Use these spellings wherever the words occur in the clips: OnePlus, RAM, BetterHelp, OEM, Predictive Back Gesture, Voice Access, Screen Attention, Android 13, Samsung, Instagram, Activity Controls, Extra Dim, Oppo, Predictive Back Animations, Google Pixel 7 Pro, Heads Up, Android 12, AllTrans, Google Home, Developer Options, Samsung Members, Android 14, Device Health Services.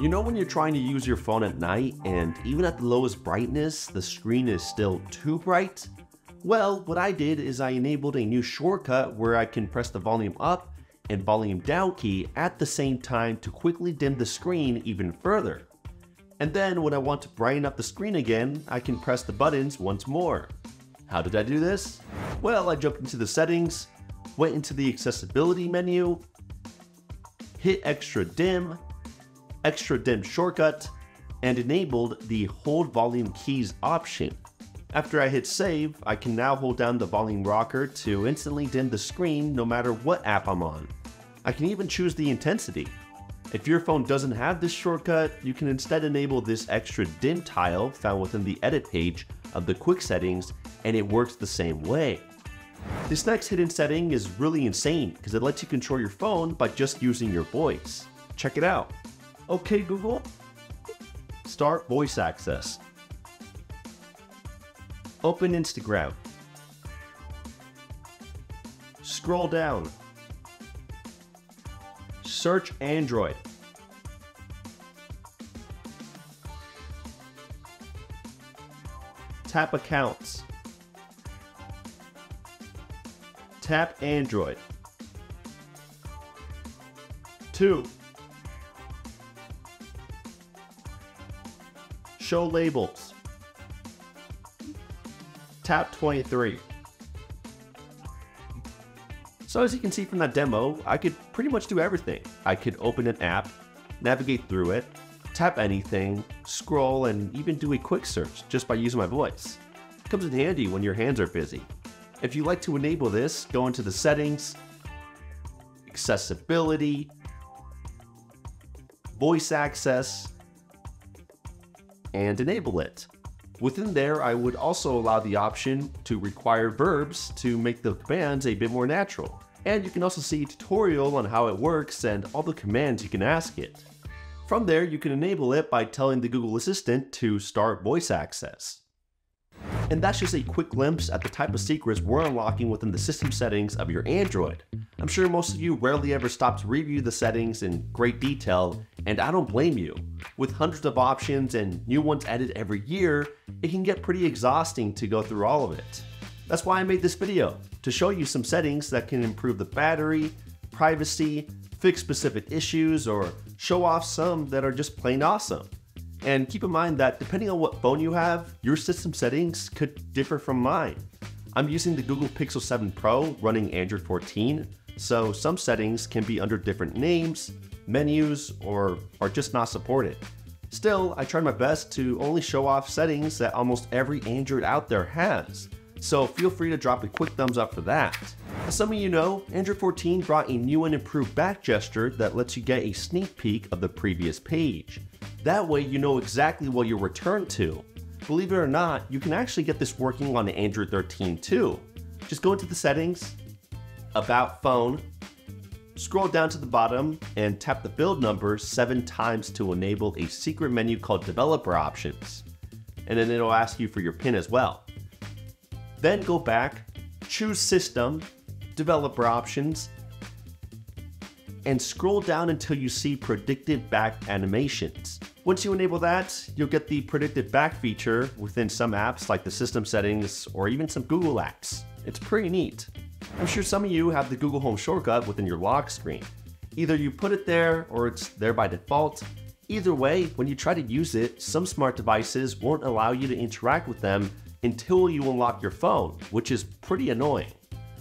You know when you're trying to use your phone at night and even at the lowest brightness, the screen is still too bright? Well, what I did is I enabled a new shortcut where I can press the volume up and volume down key at the same time to quickly dim the screen even further. And then when I want to brighten up the screen again, I can press the buttons once more. How did I do this? Well, I jumped into the settings, went into the accessibility menu, hit extra dim shortcut, and enabled the hold volume keys option. After I hit save, I can now hold down the volume rocker to instantly dim the screen no matter what app I'm on. I can even choose the intensity. If your phone doesn't have this shortcut, you can instead enable this extra dim tile found within the edit page of the quick settings, and it works the same way. This next hidden setting is really insane because it lets you control your phone by just using your voice. Check it out. Okay, Google, start voice access. Open Instagram. Scroll down. Search Android. Tap Accounts. Tap Android. 2. Show Labels. Tap 23. So as you can see from that demo, I could pretty much do everything. I could open an app, navigate through it, tap anything, scroll, and even do a quick search just by using my voice. It comes in handy when your hands are busy. If you'd like to enable this, go into the settings, accessibility, voice access, and enable it. Within there, I would also allow the option to require verbs to make the commands a bit more natural. And you can also see a tutorial on how it works and all the commands you can ask it. From there, you can enable it by telling the Google Assistant to start voice access. And that's just a quick glimpse at the type of secrets we're unlocking within the system settings of your Android. I'm sure most of you rarely ever stop to review the settings in great detail, and I don't blame you. With hundreds of options and new ones added every year, it can get pretty exhausting to go through all of it. That's why I made this video, to show you some settings that can improve the battery, privacy, fix specific issues, or show off some that are just plain awesome. And keep in mind that depending on what phone you have, your system settings could differ from mine. I'm using the Google Pixel 7 Pro running Android 14, so some settings can be under different names, menus, or are just not supported. Still, I tried my best to only show off settings that almost every Android out there has. So feel free to drop a quick thumbs up for that. As some of you know, Android 14 brought a new and improved back gesture that lets you get a sneak peek of the previous page. That way you know exactly what you're returned to. Believe it or not, you can actually get this working on Android 13 too. Just go into the settings, about phone, scroll down to the bottom and tap the build number 7 times to enable a secret menu called Developer Options. And then it'll ask you for your PIN as well. Then go back, choose System, Developer Options, and scroll down until you see Predictive Back Animations. Once you enable that, you'll get the Predictive Back feature within some apps like the system settings or even some Google apps. It's pretty neat. I'm sure some of you have the Google Home shortcut within your lock screen. Either you put it there or it's there by default. Either way, when you try to use it, some smart devices won't allow you to interact with them until you unlock your phone, which is pretty annoying.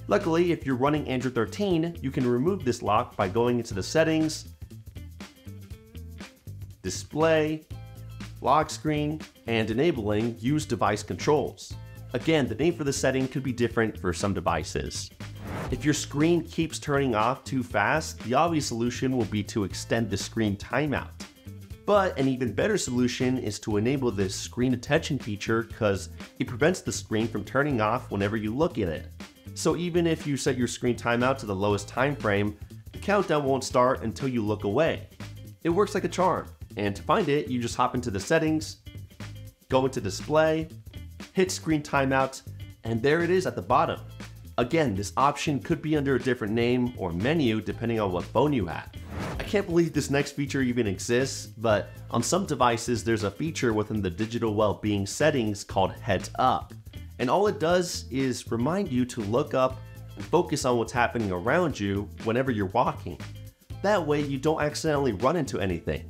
Luckily, if you're running Android 13, you can remove this lock by going into the settings, display, lock screen, and enabling use device controls. Again, the name for the setting could be different for some devices. If your screen keeps turning off too fast, the obvious solution will be to extend the screen timeout. But an even better solution is to enable this screen attention feature because it prevents the screen from turning off whenever you look at it. So even if you set your screen timeout to the lowest time frame, the countdown won't start until you look away. It works like a charm, and to find it, you just hop into the settings, go into display, hit screen timeout, and there it is at the bottom. Again, this option could be under a different name or menu depending on what phone you have. can't believe this next feature even exists, but on some devices there's a feature within the digital well-being settings called Heads Up. And all it does is remind you to look up and focus on what's happening around you whenever you're walking. That way you don't accidentally run into anything.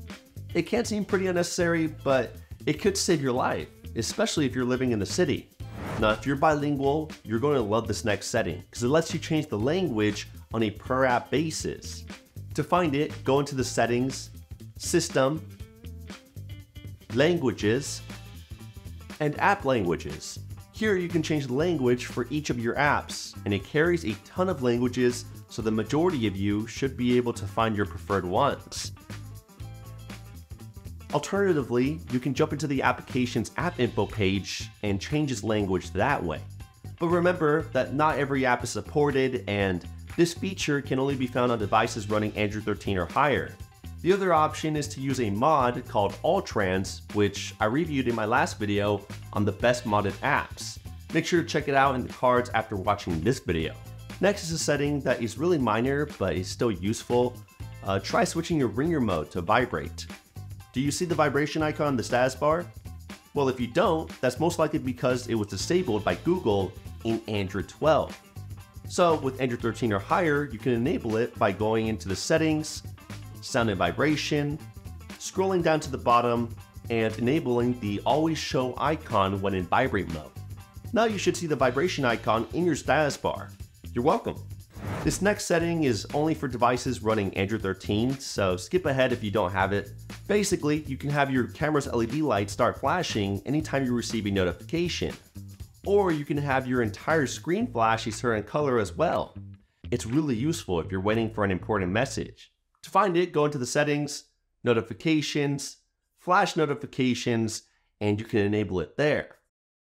It can seem pretty unnecessary, but it could save your life, especially if you're living in the city. Now, if you're bilingual, you're going to love this next setting because it lets you change the language on a per app basis. To find it, go into the settings, system, languages, and app languages. Here you can change the language for each of your apps, and it carries a ton of languages, so the majority of you should be able to find your preferred ones. Alternatively, you can jump into the application's app info page and change its language that way. But remember that not every app is supported, and this feature can only be found on devices running Android 13 or higher. The other option is to use a mod called AllTrans, which I reviewed in my last video on the best modded apps. Make sure to check it out in the cards after watching this video. Next is a setting that is really minor but is still useful. Try switching your ringer mode to vibrate. Do you see the vibration icon on the status bar? Well, if you don't, that's most likely because it was disabled by Google in Android 12. So with Android 13 or higher, you can enable it by going into the settings, sound and vibration, scrolling down to the bottom, and enabling the always show icon when in vibrate mode. Now you should see the vibration icon in your status bar. You're welcome. This next setting is only for devices running Android 13, so skip ahead if you don't have it. Basically, you can have your camera's LED light start flashing anytime you receive a notification, or you can have your entire screen flash a certain color as well. It's really useful if you're waiting for an important message. To find it, go into the settings, notifications, flash notifications, and you can enable it there.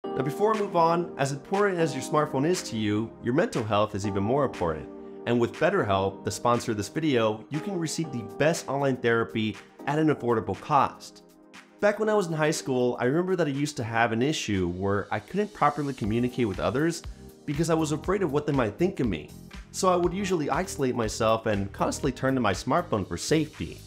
Now before I move on, as important as your smartphone is to you, your mental health is even more important. And with BetterHelp, the sponsor of this video, you can receive the best online therapy at an affordable cost. Back when I was in high school, I remember that I used to have an issue where I couldn't properly communicate with others because I was afraid of what they might think of me. So I would usually isolate myself and constantly turn to my smartphone for safety.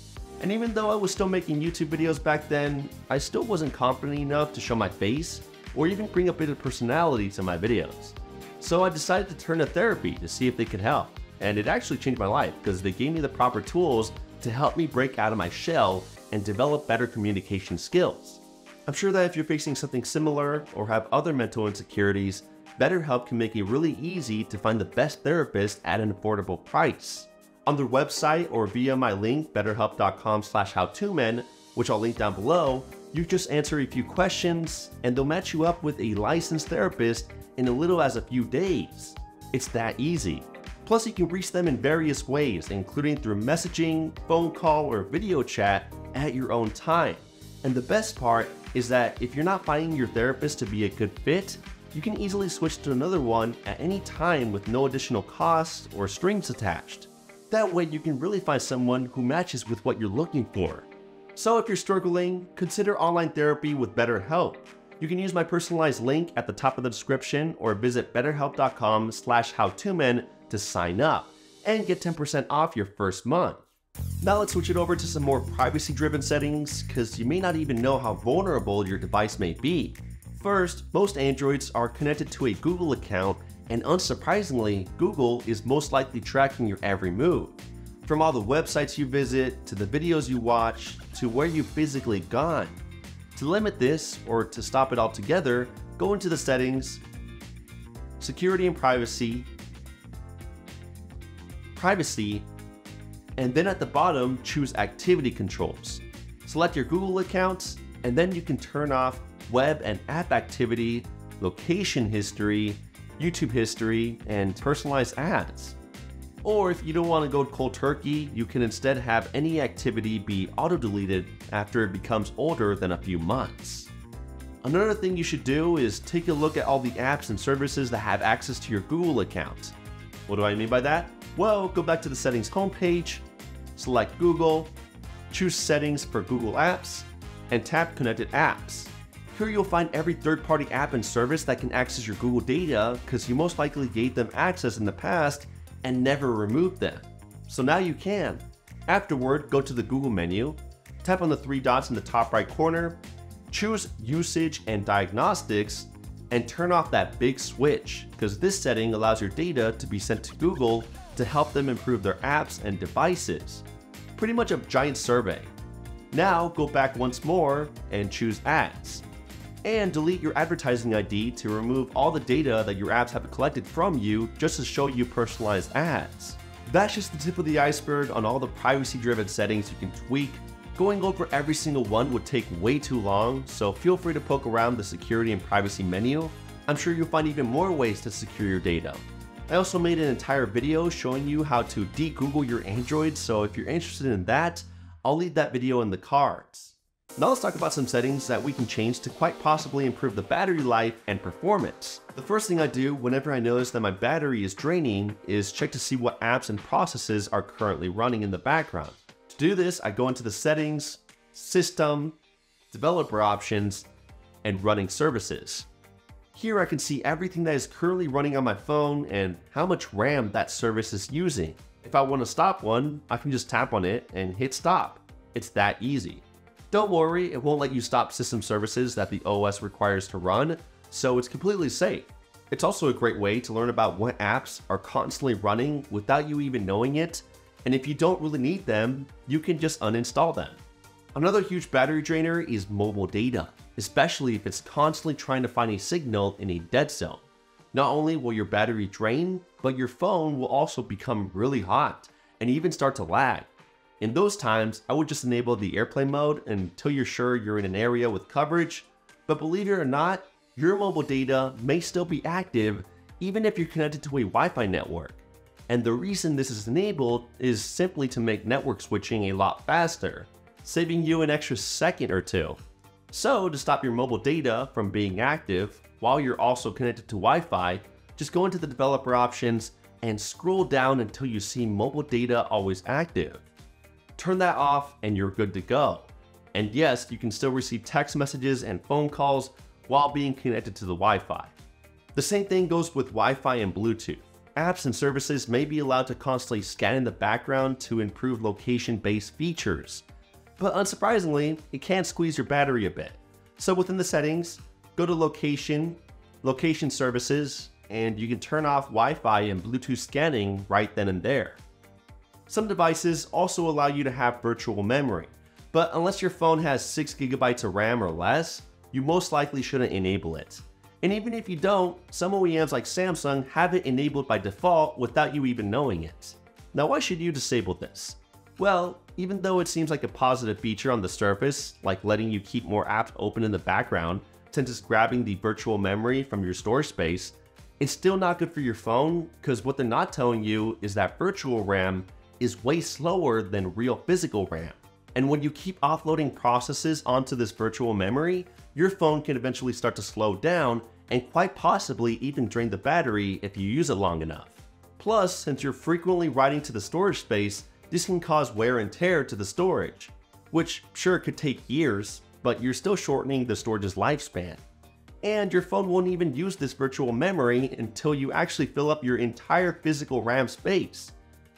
And even though I was still making YouTube videos back then, I still wasn't confident enough to show my face or even bring a bit of personality to my videos. So I decided to turn to therapy to see if they could help. And it actually changed my life because they gave me the proper tools to help me break out of my shell and develop better communication skills. I'm sure that if you're facing something similar or have other mental insecurities, BetterHelp can make it really easy to find the best therapist at an affordable price. On their website or via my link, betterhelp.com/howtomen, which I'll link down below, you just answer a few questions and they'll match you up with a licensed therapist in as little as a few days. It's that easy. Plus, you can reach them in various ways, including through messaging, phone call, or video chat at your own time. And the best part is that if you're not finding your therapist to be a good fit, you can easily switch to another one at any time with no additional costs or strings attached. That way you can really find someone who matches with what you're looking for. So if you're struggling, consider online therapy with BetterHelp. You can use my personalized link at the top of the description or visit betterhelp.com/howtomen to sign up and get 10% off your first month. Now let's switch it over to some more privacy-driven settings because you may not even know how vulnerable your device may be. First, most Androids are connected to a Google account, and unsurprisingly, Google is most likely tracking your every move. From all the websites you visit, to the videos you watch, to where you've physically gone. To limit this, or to stop it altogether, go into the settings, security and privacy, privacy, and then at the bottom, choose Activity Controls. Select your Google account, and then you can turn off web and app activity, location history, YouTube history, and personalized ads. Or if you don't want to go cold turkey, you can instead have any activity be auto-deleted after it becomes older than a few months. Another thing you should do is take a look at all the apps and services that have access to your Google account. What do I mean by that? Well, go back to the settings homepage, select Google, choose settings for Google Apps, and tap Connected Apps. Here you'll find every third-party app and service that can access your Google data because you most likely gave them access in the past and never removed them. So now you can. Afterward, go to the Google menu, tap on the three dots in the top right corner, choose Usage and Diagnostics, and turn off that big switch, because this setting allows your data to be sent to Google to help them improve their apps and devices. Pretty much a giant survey. Now go back once more and choose Ads. And delete your advertising ID to remove all the data that your apps have collected from you just to show you personalized ads. That's just the tip of the iceberg on all the privacy-driven settings you can tweak. Going over every single one would take way too long, so feel free to poke around the security and privacy menu. I'm sure you'll find even more ways to secure your data. I also made an entire video showing you how to de-Google your Android, so if you're interested in that, I'll leave that video in the cards. Now let's talk about some settings that we can change to quite possibly improve the battery life and performance. The first thing I do whenever I notice that my battery is draining is check to see what apps and processes are currently running in the background. To do this, I go into the Settings, System, Developer Options, and Running Services. Here I can see everything that is currently running on my phone and how much RAM that service is using. If I want to stop one, I can just tap on it and hit stop. It's that easy. Don't worry, it won't let you stop system services that the OS requires to run, so it's completely safe. It's also a great way to learn about what apps are constantly running without you even knowing it, and if you don't really need them, you can just uninstall them. Another huge battery drainer is mobile data, especially if it's constantly trying to find a signal in a dead zone. Not only will your battery drain, but your phone will also become really hot and even start to lag. In those times, I would just enable the airplane mode until you're sure you're in an area with coverage, but believe it or not, your mobile data may still be active even if you're connected to a Wi-Fi network. And the reason this is enabled is simply to make network switching a lot faster, saving you an extra second or two. So to stop your mobile data from being active while you're also connected to Wi-Fi, just go into the Developer Options and scroll down until you see Mobile Data Always Active. Turn that off and you're good to go. And yes, you can still receive text messages and phone calls while being connected to the Wi-Fi. The same thing goes with Wi-Fi and Bluetooth. Apps and services may be allowed to constantly scan in the background to improve location-based features. But unsurprisingly, it can squeeze your battery a bit. So within the settings, go to Location, Location Services, and you can turn off Wi-Fi and Bluetooth scanning right then and there. Some devices also allow you to have virtual memory, but unless your phone has 6 GB of RAM or less, you most likely shouldn't enable it. And even if you don't, some OEMs like Samsung have it enabled by default without you even knowing it. Now why should you disable this? Well, even though it seems like a positive feature on the surface, like letting you keep more apps open in the background, since it's grabbing the virtual memory from your storage space, it's still not good for your phone, because what they're not telling you is that virtual RAM is way slower than real physical RAM. And when you keep offloading processes onto this virtual memory, your phone can eventually start to slow down and quite possibly even drain the battery if you use it long enough. Plus, since you're frequently writing to the storage space, this can cause wear and tear to the storage, which sure could take years, but you're still shortening the storage's lifespan. And your phone won't even use this virtual memory until you actually fill up your entire physical RAM space.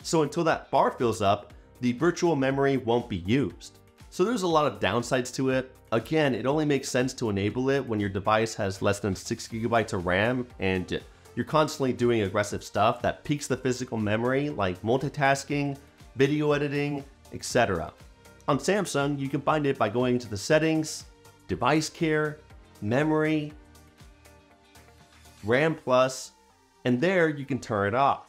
So until that bar fills up, the virtual memory won't be used. So there's a lot of downsides to it. Again, it only makes sense to enable it when your device has less than 6 GB of RAM and you're constantly doing aggressive stuff that peaks the physical memory, like multitasking, video editing, etc. On Samsung, you can find it by going to the Settings, Device Care, Memory, RAM Plus, and there you can turn it off.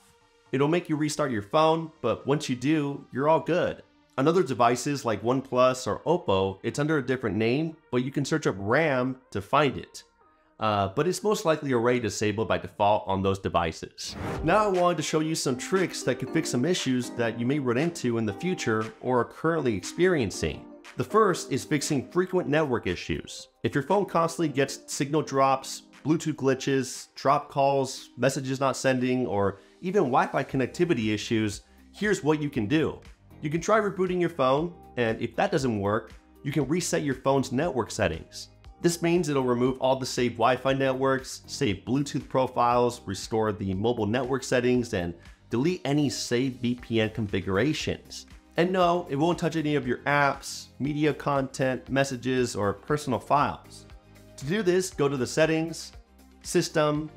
It'll make you restart your phone, but once you do, you're all good. On other devices like OnePlus or Oppo, it's under a different name, but you can search up RAM to find it. But it's most likely already disabled by default on those devices. Now I wanted to show you some tricks that can fix some issues that you may run into in the future or are currently experiencing. The first is fixing frequent network issues. If your phone constantly gets signal drops, Bluetooth glitches, drop calls, messages not sending, or even Wi-Fi connectivity issues, here's what you can do. You can try rebooting your phone, and if that doesn't work, you can reset your phone's network settings. This means it'll remove all the saved Wi-Fi networks, save Bluetooth profiles, restore the mobile network settings, and delete any saved VPN configurations. And no, it won't touch any of your apps, media content, messages, or personal files. To do this, go to the Settings, System,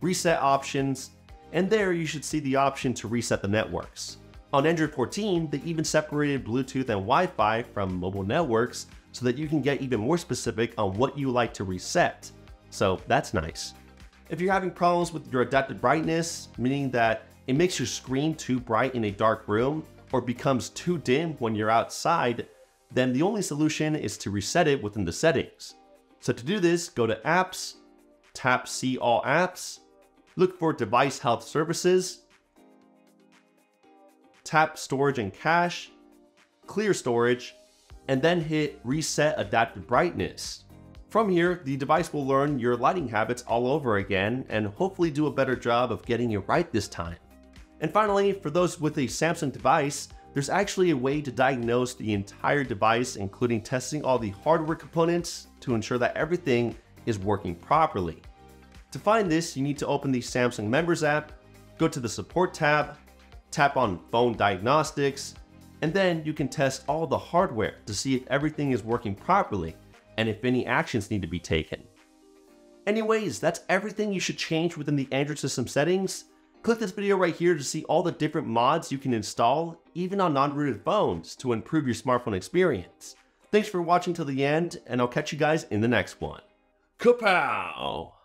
Reset Options, and there you should see the option to reset the networks. On Android 14, they even separated Bluetooth and Wi-Fi from mobile networks so that you can get even more specific on what you like to reset. So that's nice. If you're having problems with your adaptive brightness, meaning that it makes your screen too bright in a dark room or becomes too dim when you're outside, then the only solution is to reset it within the settings. So to do this, go to Apps, tap See All Apps, look for Device Health Services, tap Storage and Cache, Clear Storage, and then hit Reset Adaptive Brightness. From here, the device will learn your lighting habits all over again and hopefully do a better job of getting it right this time. And finally, for those with a Samsung device, there's actually a way to diagnose the entire device, including testing all the hardware components to ensure that everything is working properly. To find this, you need to open the Samsung Members app, go to the Support tab, tap on Phone Diagnostics, and then you can test all the hardware to see if everything is working properly and if any actions need to be taken. Anyways, that's everything you should change within the Android system settings. Click this video right here to see all the different mods you can install, even on non-rooted phones, to improve your smartphone experience. Thanks for watching till the end, and I'll catch you guys in the next one. Kapow!